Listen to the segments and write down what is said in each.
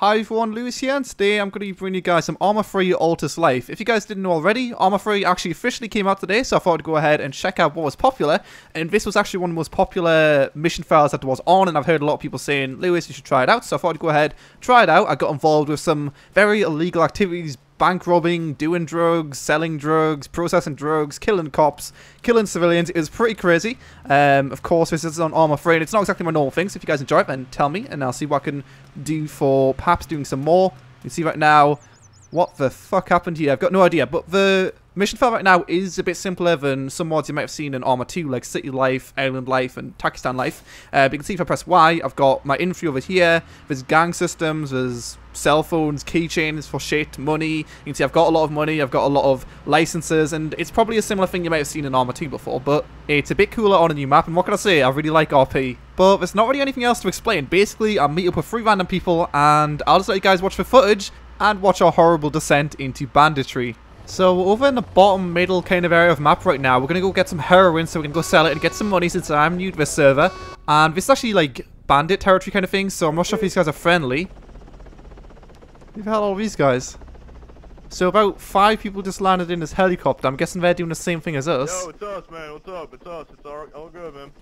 Hi everyone, Lewis here, and today I'm going to be bringing you guys some ARMA 3 Altis Life. If you guys didn't know already, ARMA 3 actually officially came out today, so I thought I'd go ahead and check out what was popular. And this was actually one of the most popular mission files that was on, and I've heard a lot of people saying, Lewis, you should try it out. So I thought I'd go ahead, try it out. I got involved with some very illegal activities: bank robbing, doing drugs, selling drugs, processing drugs, killing cops, killing civilians. It was pretty crazy. Of course, this is on ARMA 3 and it's not exactly my normal thing, so if you guys enjoy it, then tell me and I'll see what I can do for perhaps doing some more. You can see right now, what the fuck happened here? I've got no idea, but the mission file right now is a bit simpler than some mods you might have seen in ARMA 2, like City Life, Island Life, and Takistan Life. But you can see if I press Y, I've got my infantry over here, there's gang systems, there's cell phones, keychains for shit, money. You can see I've got a lot of money, I've got a lot of licenses, and it's probably a similar thing you might have seen in ARMA 2 before, but it's a bit cooler on a new map, and what can I say, I really like RP. But there's not really anything else to explain. Basically, I'll meet up with 3 random people, and I'll just let you guys watch the footage, and watch our horrible descent into banditry. So over in the bottom middle kind of area of map right now, we're going to go get some heroin so we can go sell it and get some money since I'm new to this server. And this is actually like bandit territory kind of thing, so I'm not sure if these guys are friendly. Who the hell are all these guys? So about 5 people just landed in this helicopter. I'm guessing they're doing the same thing as us. Yo, it's us, man. What's up? It's us. It's all good, man.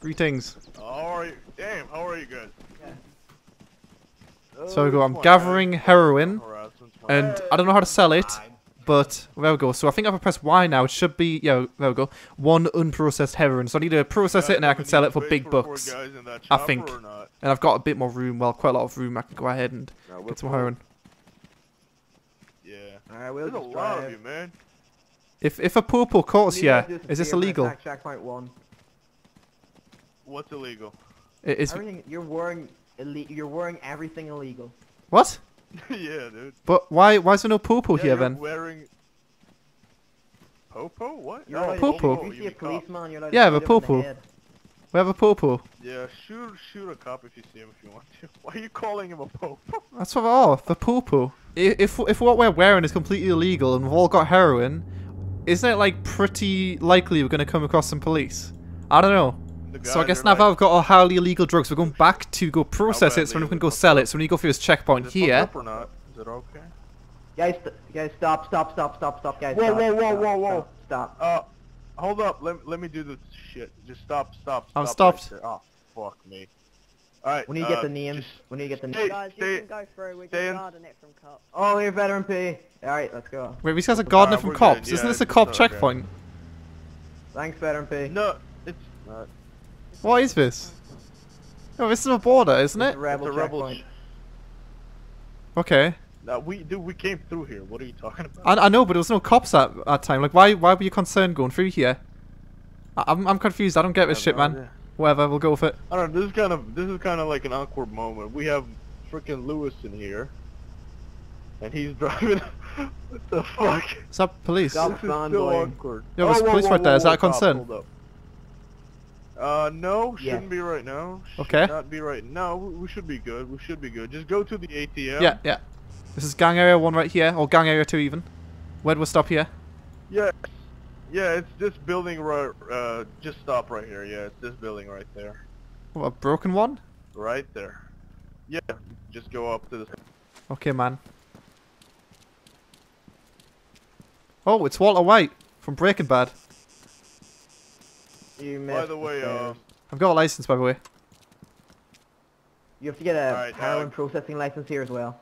Greetings. How are you? Damn, how are you guys? Yeah. So we go, I'm gathering heroin, and I don't know how to sell it. But there we go. So I think if I press Y now, it should be, yeah, there we go, 1 unprocessed heroin. So I need to process it and I can sell it for big bucks, I think. And I've got a bit more room, well, quite a lot of room. I can go ahead and get some heroin. Yeah. Alright, we'll just try it. If a purple caught us here, is this illegal? Checkpoint 1. What's illegal? It is. Everything, you're wearing everything illegal. What? Yeah, dude. But why is there no popo here then? Wearing popo? What? No, popo. You see a policeman, you're like, yeah, the popo. We have a popo. Yeah, shoot a cop if you see him if you want to. Why are you calling him a popo? That's what we are, the popo. If what we're wearing is completely illegal and we've all got heroin, isn't it like pretty likely we're gonna come across some police? I don't know. So I guess now that I've got our highly illegal drugs, we're going back to go process it so we can go sell it. So we need to go through this checkpoint here. Is it okay? Guys, stop, guys. Whoa. Stop. Hold up, let me do this shit. Just stop. I'm stopped. Right, oh, fuck me. Alright, we need to get the names. We need to get the names. Guys, you can go through. We're guarding it from cops. Oh, you're veteran P. Alright, let's go. Wait, these guys are guarding it from cops. Yeah, isn't this a cop checkpoint? Thanks, veteran P. No, it's not. What is this? Oh, this is a border, isn't it? It's a rebel. Okay. No, we came through here. What are you talking about? I know, but there was no cops at that time. Like, why were you concerned going through here? I'm confused. I don't get this shit, man. Yeah. Whatever, we'll go with it. I don't know. This is kind of like an awkward moment. We have freaking Lewis in here, and he's driving. What the fuck? Is that police? This is so awkward. Yo, there's police right there. Is that a concern? No, shouldn't be right now. Okay. Should not be right now. We should be good. Just go to the ATM. Yeah. This is gang area 1 right here, or gang area 2 even. Where do we stop here? Yeah. It's this building right. Just stop right here. Yeah, it's this building right there. What, a broken one? Right there. Yeah. Just go up to this. Okay, man. Oh, it's Walter White from Breaking Bad. By the way, I've got a license, by the way. You have to get a heroin processing license here as well.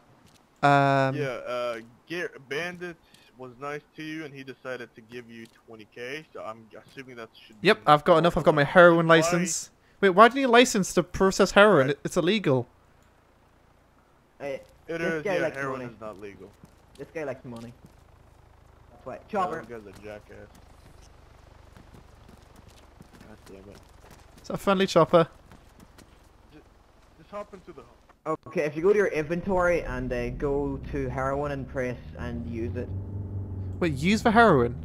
Bandit was nice to you, and he decided to give you 20k. So I'm assuming that should. Be I've got enough. I've got my heroin license. Wait, why do you need a license to process heroin? Right. It's illegal. It is. Yeah, heroin is not legal. This guy likes money. That's why. Chopper. You guys are jackass. It's a friendly chopper. Just hop into the home. Okay, if you go to your inventory and go to heroin and press and use it. Wait, use the heroin?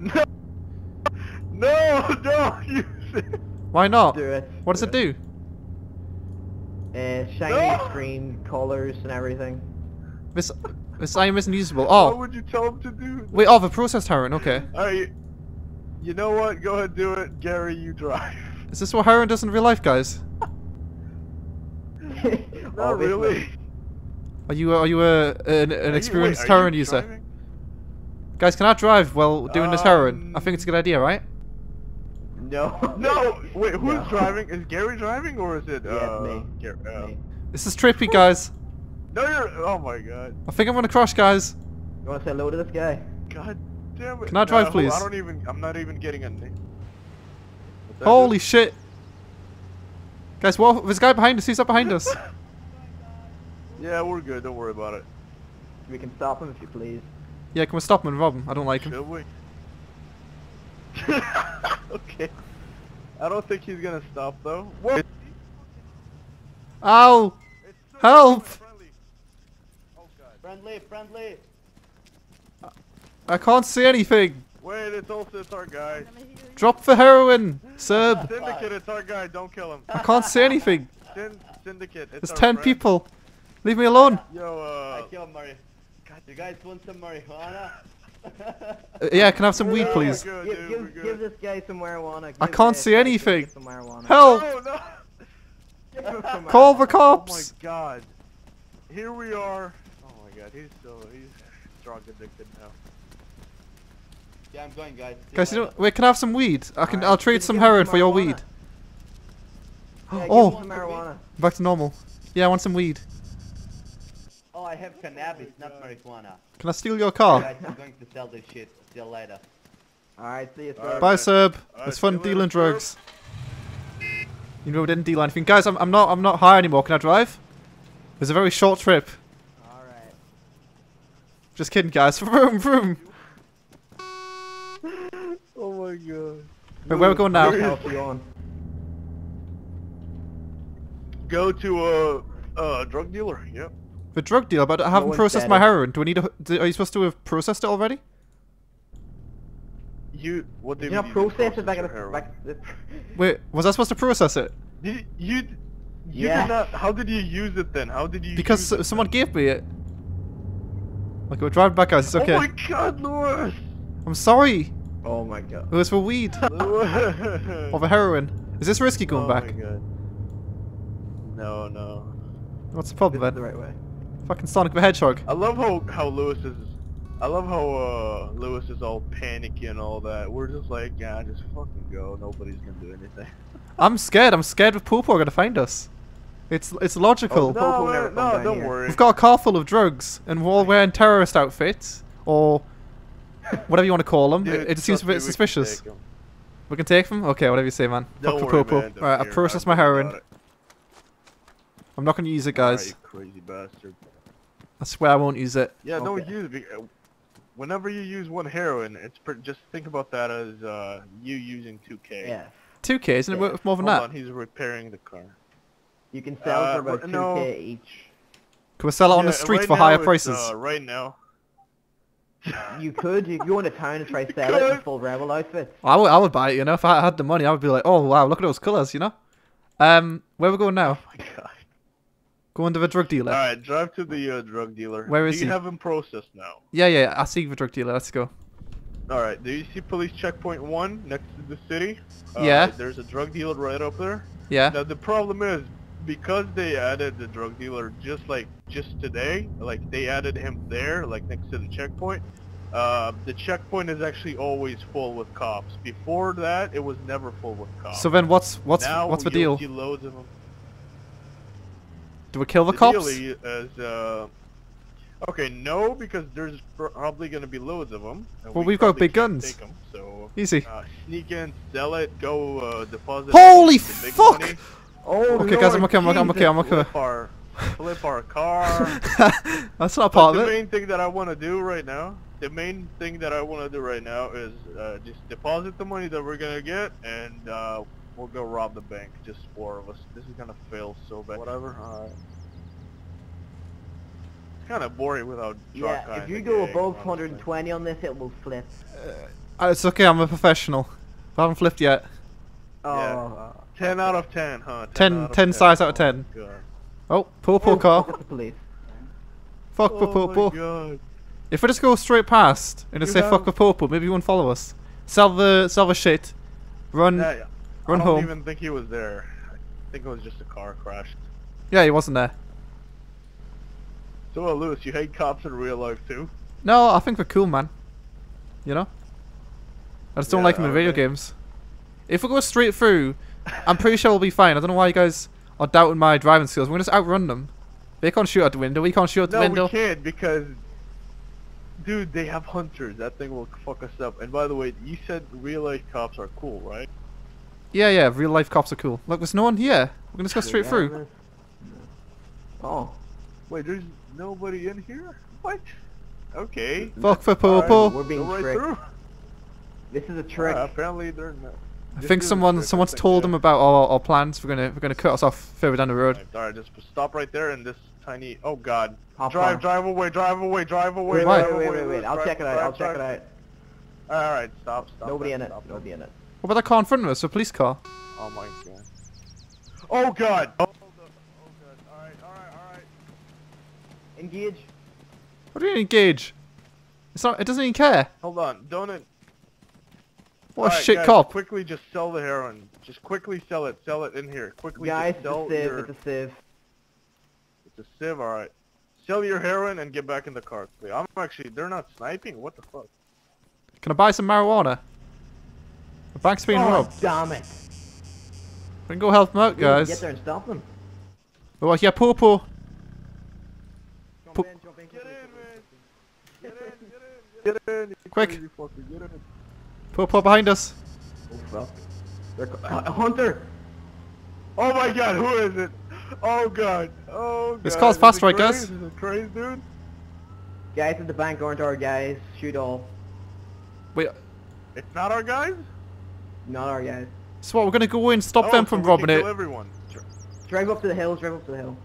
No! No! Don't use it! Why not? Do it. What does it do? Shiny screen, colors and everything. This item isn't usable. Oh! What would you tell him to do? Wait, the processed heroin, okay. Alright. You know what? Go ahead, do it, Gary. You drive. Is this what heroin does in real life, guys? Not really. Are you an experienced heroin user? Driving? Guys, can I drive while doing this heroin? I think it's a good idea, right? No. No. Wait, who's driving? Is Gary driving or is it? Yeah, me. Gary, me. This is trippy, guys. No, you're. Oh my God. I think I'm gonna crash, guys. You wanna say hello to this guy? God damn it. Can I drive, please? I don't even. I'm not even getting a name. Holy shit. Guys, well, there's a guy behind us. He's up behind us. Yeah, we're good. Don't worry about it. We can stop him if you please. Yeah, can we stop him and rob him? I don't like him. Should we? Okay. I don't think he's gonna stop though. What? Ow! Help! Friendly. Oh, God. Friendly, friendly. I can't see anything. Wait, it's also our guy. Drop the heroin, Serb. Syndicate, it's our guy. Don't kill him. I can't see anything. Syndicate, it's There's 10 friend. People. Leave me alone. Yo, I killed Murray. God, you guys want some marijuana? Yeah, can I have some weed, please? Good, give this guy some marijuana. I can't see anything. Help! No, no. Call the cops! Oh my God. Here we are. Oh my God, he's drug addicted now. Yeah, I'm going, guys. Guys, you know, wait, can I have some weed? I'll trade some heroin for your weed. Yeah, give him some marijuana. Back to normal. Yeah, I want some weed. Oh, I have cannabis, not marijuana. Can I steal your car? Guys, I'm going to sell this shit. See you later. Alright, see you, Serb. Bye, Serb. It's fun dealing drugs. You know, we didn't deal anything. Guys, I'm not high anymore. Can I drive? It was a very short trip. Alright. Just kidding, guys. Vroom, vroom. Oh my God. Wait, where are we going now? Go to a drug dealer, yep. The drug dealer, but I haven't processed my heroin. Do I need are you supposed to have processed it already? You, what do you mean? Process it back. Wait, was I supposed to process it? You did not, how did you use it then? How did you Because someone gave me it. Like, we're driving back, guys, it's okay. Oh my God, Lewis! I'm sorry! Oh my God. It was for weed. Or for heroin. Is this risky going back? Oh my God. No, no. What's the problem then? The right way. Fucking Sonic the Hedgehog. I love how Lewis is. I love how Lewis is all panicky and all that. We're just like, yeah, just fucking go. Nobody's gonna do anything. I'm scared. I'm scared of Popo gonna find us. It's logical. Oh, no, don't worry. We've got a car full of drugs, and we're all wearing terrorist outfits or whatever you want to call them. Dude, it just seems a bit suspicious. We can take them. Okay, whatever you say, man. Fuck the Popo. All right, I processed my heroin. I'm not gonna use it, guys. You crazy bastard. I swear I won't use it. Yeah, don't use it. Whenever you use one heroin, it's just think about that as you using 2K. Yeah. 2K, isn't it worth more than that? Hold on, he's repairing the car. You can sell for about 2K each. Can we sell it on the streets for higher prices? Right now. You could. If you want to town and try sell it in full rebel outfits. I would buy it, you know. If I had the money, I would be like, oh wow, look at those colours, you know. Where are we going now? Oh my God. Go under the drug dealer. Alright, drive to the drug dealer. Where is he? Do you have him processed now? Yeah, yeah, I see the drug dealer. Let's go. Alright, do you see police checkpoint 1 next to the city? Yeah. There's a drug dealer right up there. Yeah. Now, the problem is, because they added the drug dealer just today, like, they added him there, like, next to the checkpoint. The checkpoint is actually always full with cops. Before that, it was never full with cops. So then what's the deal? Now you'll see loads of them. Do we kill the cops? As, okay, no, because there's probably going to be loads of them. Well, we've got big guns. Them, so, easy. Sneak in, sell it, go deposit. Holy fuck! Money. Oh, okay, guys, I'm okay. Flip our car. That's not part of it. The main thing that I want to do right now is just deposit the money that we're going to get and... we'll go rob the bank, just four of us. This is gonna fail so bad. Whatever. Alright. It's kinda boring without Shark Eye. Yeah, if you go above 120 on this, it will flip. It's okay, I'm a professional. I haven't flipped yet. Oh. Yeah. 10 out of 10, huh? 10 size out of 10. Oh, God. Oh poor car. Fuck the Popo. If we just go straight past and just say fuck the Popo, maybe you won't follow us. Sell the shit. Run. Yeah. Run home. I don't even think he was there. I think it was just a car crashed. Yeah, he wasn't there. So, Lewis, you hate cops in real life too? No, I think they're cool, man. You know? I just don't like them in video games. If we go straight through, I'm pretty sure we'll be fine. I don't know why you guys are doubting my driving skills. We're going to just outrun them. They can't shoot out the window. We can't shoot out the window. No, we can't because... Dude, they have hunters. That thing will fuck us up. And by the way, you said real life cops are cool, right? Yeah, yeah, real life cops are cool. Look, there's no one here. We're going to just go straight through. Oh. Wait, there's nobody in here? What? Okay. Fuck for purple. Right, we're being tricked. Right, this is a trick. Apparently they're not. I think someone's told them about our plans. We're gonna cut us off further down the road. Alright, just stop right there in this tiny. Oh God! Drive away! Wait! I'll check it out. Alright, stop. Nobody in it. Nobody in it. What about that car in front of us? A police car. Oh my God! Oh God! Oh God! Alright. Engage. What do you mean engage? It's not. It doesn't even care. Hold on. Don't it. What a shit cop! Quickly, just sell the heroin. Just quickly sell it. Sell it in here. Quickly, guys. It's a sieve. All right. Sell your heroin and get back in the car. I'm actually. They're not sniping. What the fuck? Can I buy some marijuana? The bank's being robbed. Damn it! We can go help them out, guys. Get there and stop them. Oh yeah, Popo. Jump in. Get in, man. Quick. Get in. Pop behind us! Oh fuck. Hunter! Oh my God, who is it? Oh God, This car's fast, right guys? Is it crazy, dude? Guys at the bank aren't our guys. Shoot all. Wait. It's not our guys? Not our guys. So what, we're gonna go in and stop them from robbing it. Everyone. Drive up to the hill.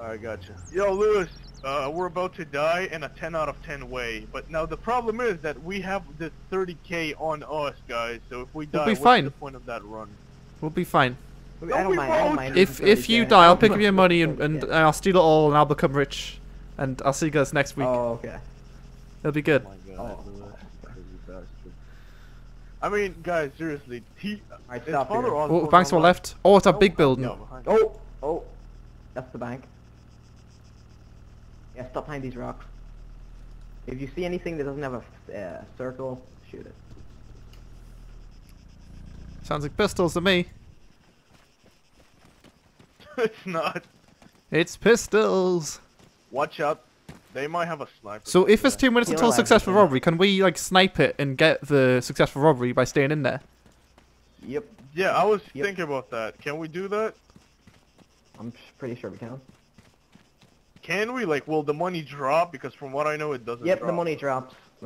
Alright, gotcha. Yo, Lewis! We're about to die in a 10 out of 10 way, but now the problem is that we have the 30k on us, guys. So if we die, what's the point of that run? We'll be fine. I don't mind. If you die, I'll pick up your money and I'll steal it all and I'll become rich. And I'll see you guys next week. Oh, okay. It'll be good. Oh my God, I mean, guys, seriously. Oh, bank's to our left. Oh, it's a big building. Oh, that's the bank. Yeah, stop behind these rocks. If you see anything that doesn't have a circle, shoot it. Sounds like pistols to me. It's not. It's pistols. Watch out. They might have a sniper. So if it's 2 minutes until successful robbery, can we like snipe it and get the successful robbery by staying in there? Yep. Yeah, I was thinking about that. Can we do that? I'm pretty sure we can. Can we? Like, will the money drop? Because from what I know, it doesn't drop. Yep, the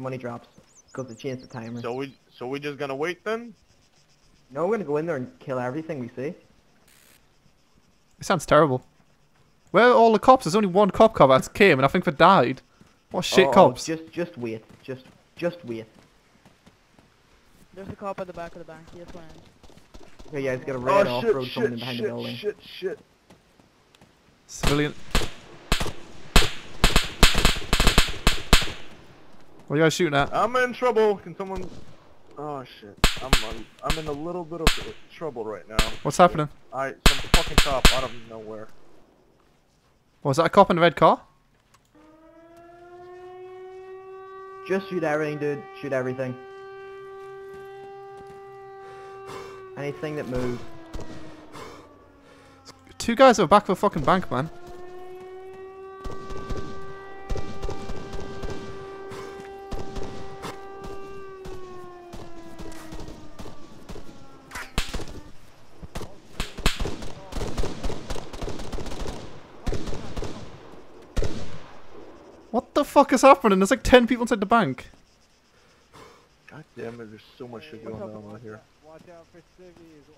money drops. Because it changes the timer. So we just gonna wait then? No, we're gonna go in there and kill everything we see. It sounds terrible. Where are all the cops? There's only one cop that came, and I think they died. What shit cops. Just wait. Just wait. There's a cop at the back of the bank. Yes, man. Okay, yeah, he's got a red off-road coming in behind the building. Shit. Civilian. What are you guys shooting at? I'm in trouble. Can someone... Oh shit. I'm in a little bit of trouble right now. What's happening? Some fucking cop out of nowhere. Was that a cop in a red car? Just shoot everything, dude. Shoot everything. Anything that moves. Two guys at the back of a fucking bank, man. What the fuck is happening? There's like 10 people inside the bank. God damn it, there's so much shit going on out here. Watch out for civvies.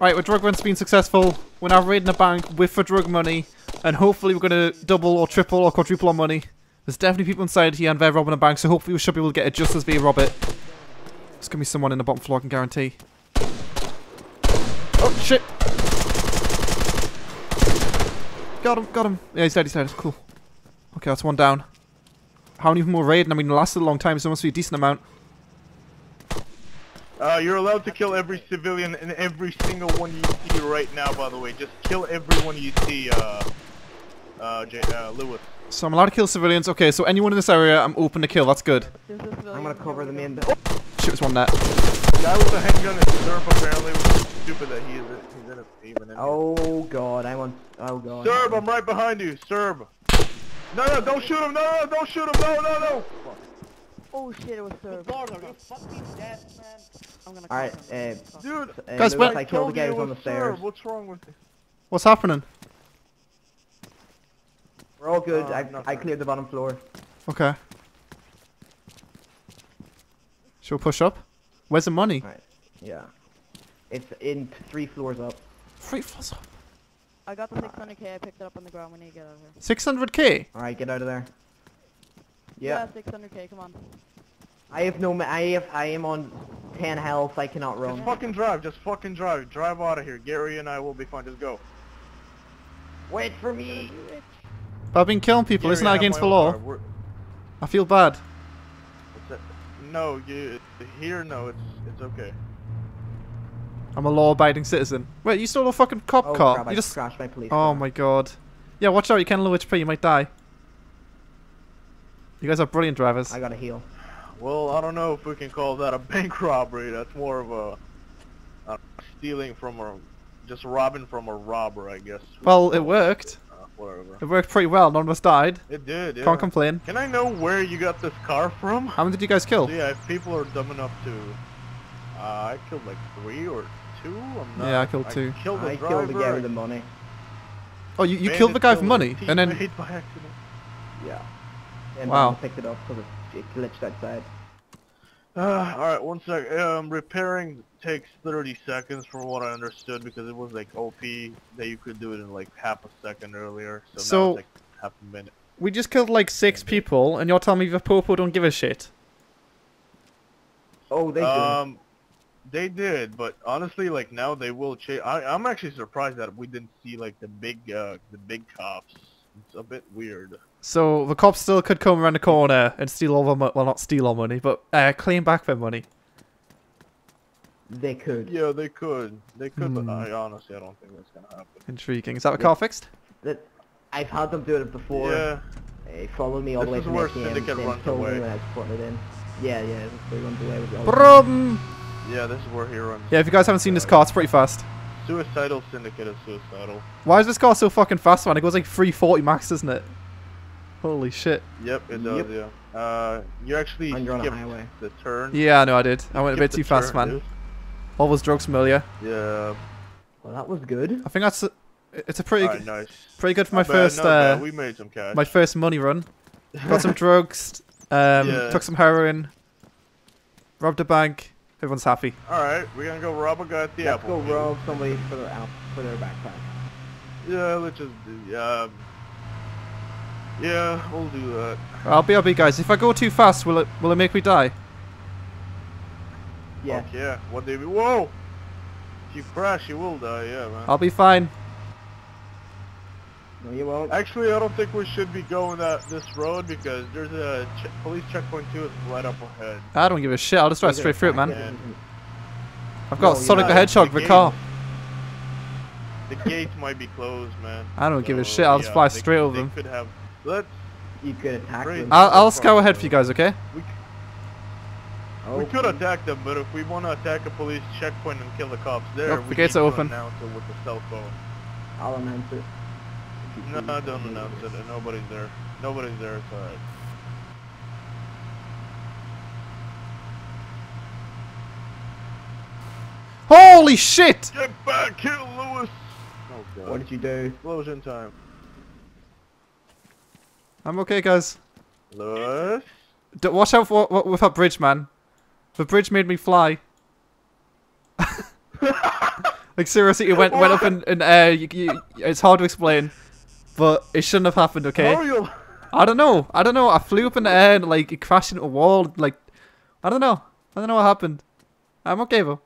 Right, our drug run's been successful. We're now raiding the bank with the drug money, and hopefully we're gonna double or triple or quadruple our money. There's definitely people inside here and they're robbing the bank, so hopefully we should be able to get it just as we rob it. There's gonna be someone in the bottom floor, I can guarantee. Oh shit! Got him. Yeah, he's dead. Cool. Okay, that's one down. How many of them were raiding? I mean, it lasted a long time, so it must be a decent amount. You're allowed to kill every civilian and every single one you see right now, by the way. Just kill everyone you see, Lewis. So I'm allowed to kill civilians. Okay, so anyone in this area, I'm open to kill. That's good. I'm gonna cover the main building. Oh! Shit, there's one there. The guy with the handgun is Serb, apparently, which is stupid that he is in a even. Oh god, I want. Oh god. Serb, I'm right behind you, Serb. No, no, don't shoot him. No, no, don't shoot him. No, no, no. Oh shit, it was Serb. Alright, dude. Guys, Lewis, I killed the guy who was on the stairs. Serb. What's wrong with you? What's happening? We're all good. I cleared the bottom floor. Okay. Shall we push up? Where's the money? Right. Yeah. It's in 3 floors up. 3 floors up? I got the 600k. I picked it up on the ground. We need to get out of here. 600k? Alright, get out of there. Yep. Yeah, 600k. Come on. I have no... I am on 10 health. I cannot run. Just fucking drive. Just fucking drive. Drive out of here. Gary and I will be fine. Just go. Wait for me. But I've been killing people, Gary, isn't that against the law? I feel bad. No, here no, it's okay. I'm a law-abiding citizen. Wait, you stole a fucking cop car. Crap, you just crashed my police car. Oh my god. Yeah, watch out, you can low HP, you might die. You guys are brilliant drivers. I gotta heal. Well, I don't know if we can call that a bank robbery. That's more of a stealing from a... just robbing from a robber, I guess. Well, it worked. Whatever. It worked pretty well, none of us died. It did, yeah. Can't complain. Can I know where you got this car from? How many did you guys kill? So yeah, if people are dumb enough to... I killed like 3 or 2, I'm not... Yeah, I killed 2. I killed the driver. I killed the guy with the money. Oh, you killed the guy for money? And then... by accident. Yeah. And wow. And picked it up because it glitched outside. Alright, 1 sec. Repairing takes 30 seconds from what I understood because it was like OP that you could do it in like half a second earlier. So now it's like half a minute. We just killed like 6 people and you're telling me the Popo don't give a shit? Oh, they did. They did, but honestly like now they will chase. I'm actually surprised that we didn't see like the big cops. It's a bit weird. So the cops still could come around the corner and steal all the well, not steal our money, but claim back their money. They could. Yeah, they could. They could, but I honestly I don't think that's gonna happen. Intriguing. Is that the car fixed? I've had them do it before. Yeah. They followed me all the way from the Syndicate runs away. When I put it in. Yeah, yeah. They runs away with yeah, this is where he runs. Yeah, if you guys haven't seen this car, it's pretty fast. Suicidal Syndicate is suicidal. Why is this car so fucking fast, man? It goes like 340 max, doesn't it? Holy shit. Yep, it does, yeah. You actually skipped the turn. Yeah, I know I did. I went a bit too fast, man. Dude. All those drugs from earlier. Yeah. Well, that was good. I think that's... it's a pretty good... Nice. Pretty good for my first... we made some cash. My first money run. Got some drugs. Took some heroin. Robbed a bank. Everyone's happy. Alright, we're gonna go rob a guy at the Apple. Let's go rob somebody for their backpack. Yeah, let's just... yeah, we'll do that. I'll be guys. If I go too fast, will it make me die? Yeah. Fuck yeah. What do you mean? Whoa! If you crash, you will die. Yeah, man. I'll be fine. No, you won't. Actually, I don't think we should be going that this road because there's a police checkpoint too. It's right up ahead. I don't give a shit. I'll just drive straight through it, man. I've got Sonic the Hedgehog for the car. The gates might be closed, man. I don't give a shit. I'll just fly straight over them. You could attack them. I'll scout ahead for you guys, okay? We could attack them, but if we want to attack a police checkpoint and kill the cops there, we need to announce it with the cell phone. I'll announce it. No, don't announce it. Nobody's there. Nobody's there. It's alright. Holy shit! Get back here, Lewis! Oh god. What did you do? Explosion time. I'm okay, guys. Lewis? Watch out for with that bridge, man. The bridge made me fly. Like seriously, it went up in air. It's hard to explain, but it shouldn't have happened. Okay. I don't know. I don't know. I flew up in the air and like it crashed into a wall. Like I don't know. I don't know what happened. I'm okay though.